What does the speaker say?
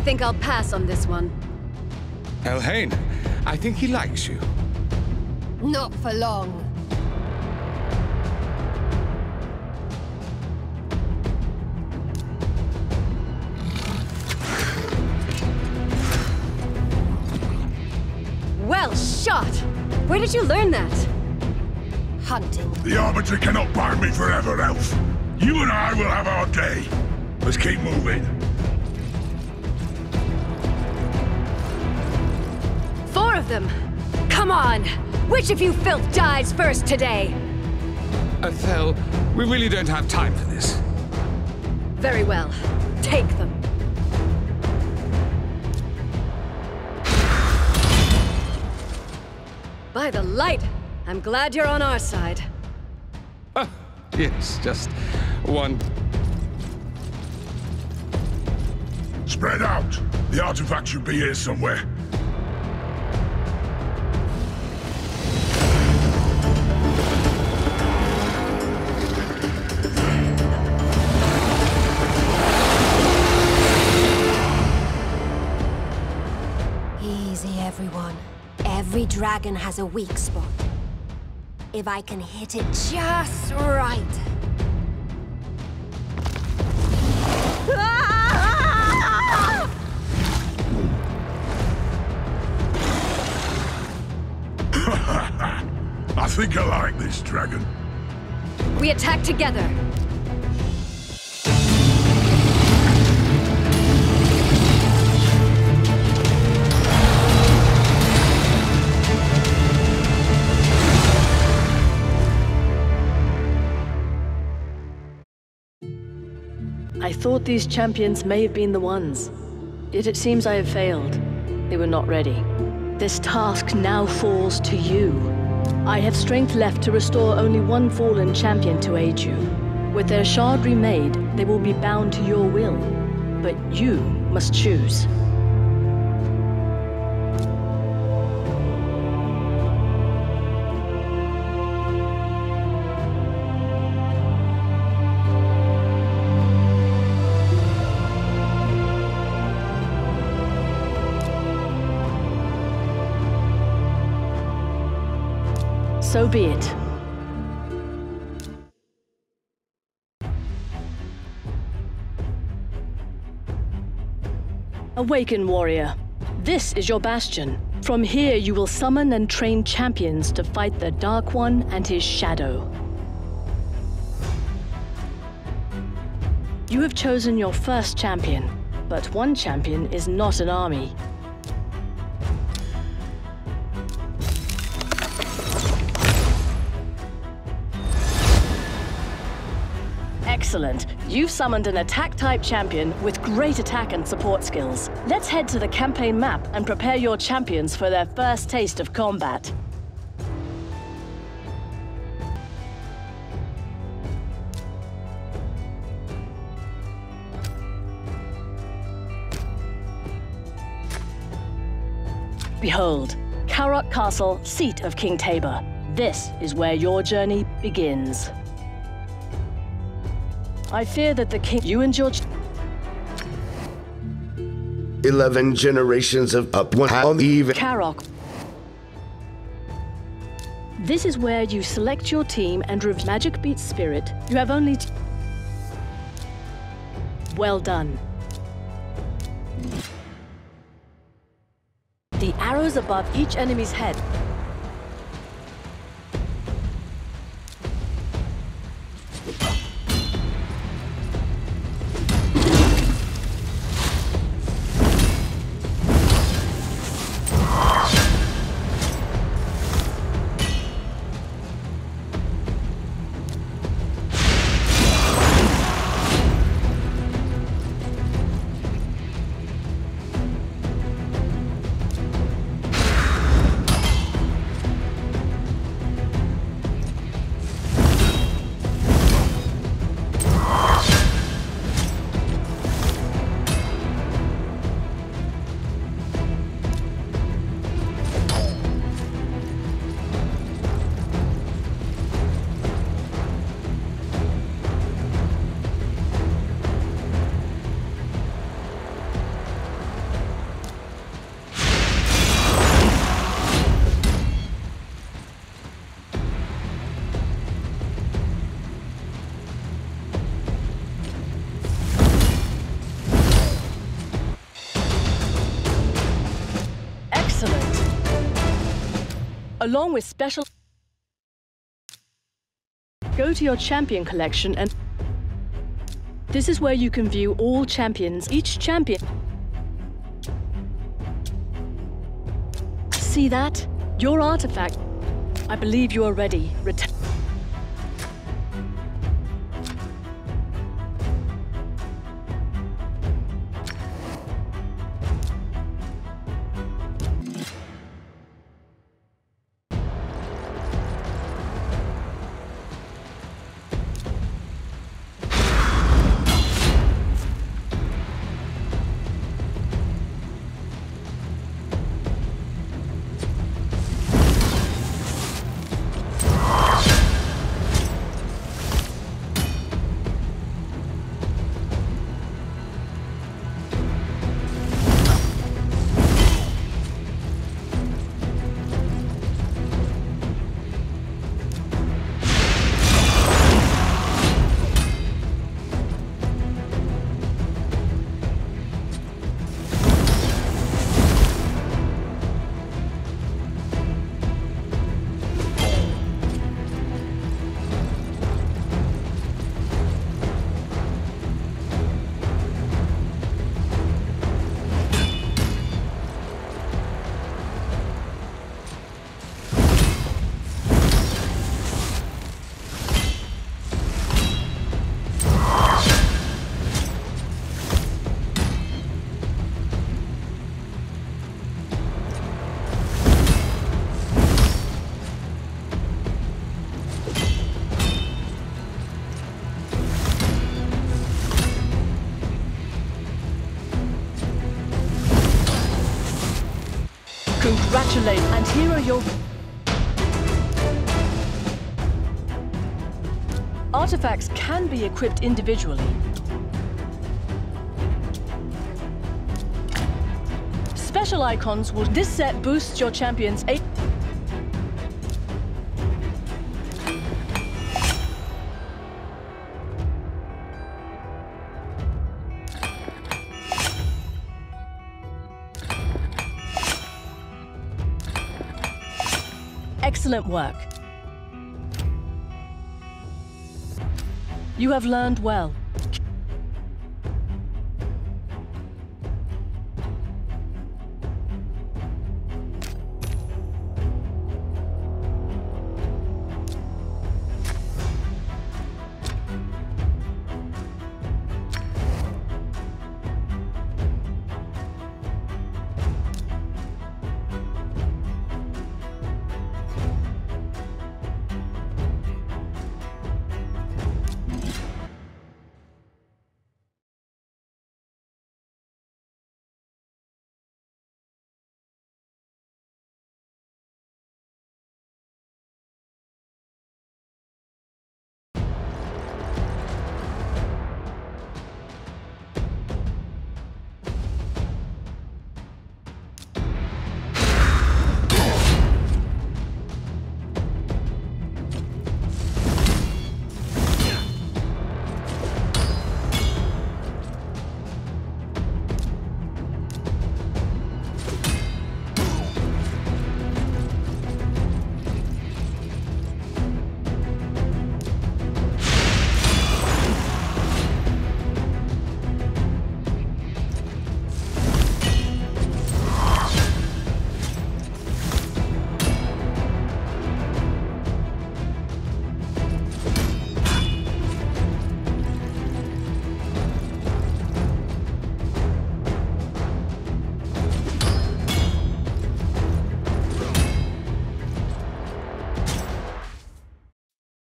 I think I'll pass on this one. Elhane, I think he likes you. Not for long. Well shot! Where did you learn that? Hunting. The Arbiter cannot bind me forever, Elf. You and I will have our day. Let's keep moving. Four of them? Come on! Which of you filth dies first today? Athel, we really don't have time for this. Very well. Take them. By the light! I'm glad you're on our side. Oh, yes, just one. Spread out! The artifact should be here somewhere. Every dragon has a weak spot. If I can hit it just right. I think I like this dragon. We attack together. I thought these champions may have been the ones, yet it seems I have failed. They were not ready. This task now falls to you. I have strength left to restore only one fallen champion to aid you. With their shard remade, they will be bound to your will, but you must choose. So be it. Awaken, warrior. This is your bastion. From here you will summon and train champions to fight the Dark One and his shadow. You have chosen your first champion, but one champion is not an army. Excellent. You've summoned an attack-type champion with great attack and support skills. Let's head to the campaign map and prepare your champions for their first taste of combat. Behold, Kaerok Castle, seat of King Tabor. This is where your journey begins. I fear that the king... You and your... 11 generations of up one on even... Kaerok. This is where you select your team and review Magic Beats Spirit. You have only... Well done. The arrows above each enemy's head. along with special... Go to your champion collection and... This is where you can view all champions. Each champion... See that? Your artifact. I believe you are ready. Congratulate, and here are your artifacts. Can be equipped individually. Special icons will. This set boosts your champions. Excellent work. You have learned well.